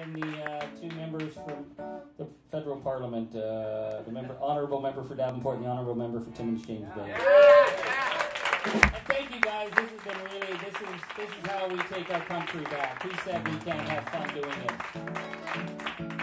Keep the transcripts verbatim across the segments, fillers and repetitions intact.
And the uh, two members from the federal parliament, uh, the member, honorable member for Davenport and the honorable member for Timmins James Bay. Yeah. Yeah. And thank you guys. This has been really. This is this is how we take our country back. Who said we can't have fun doing it?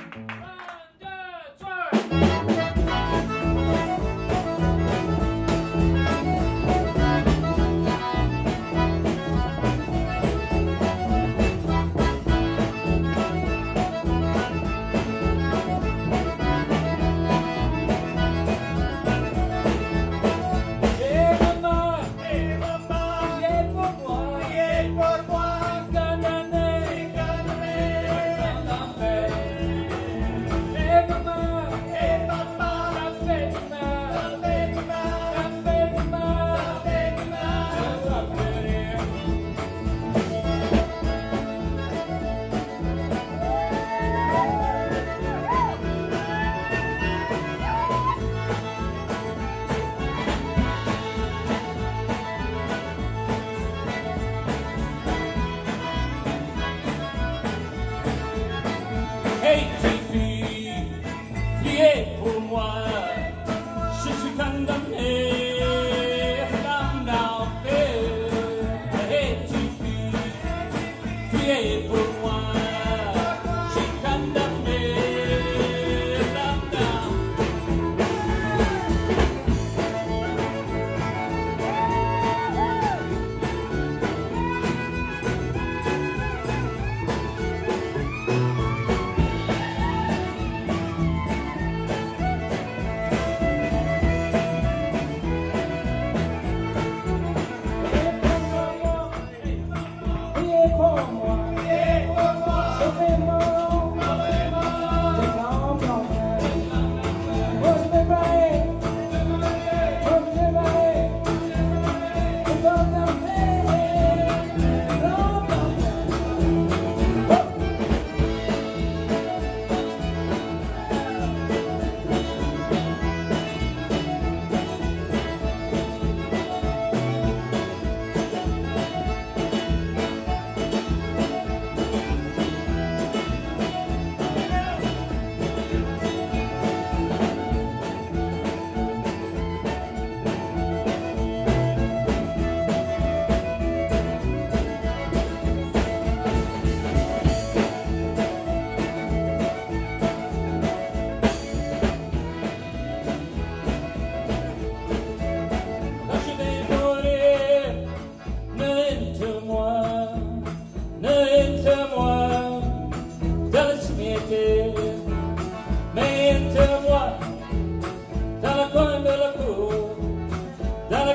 Dalla con dalla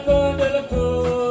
con dalla con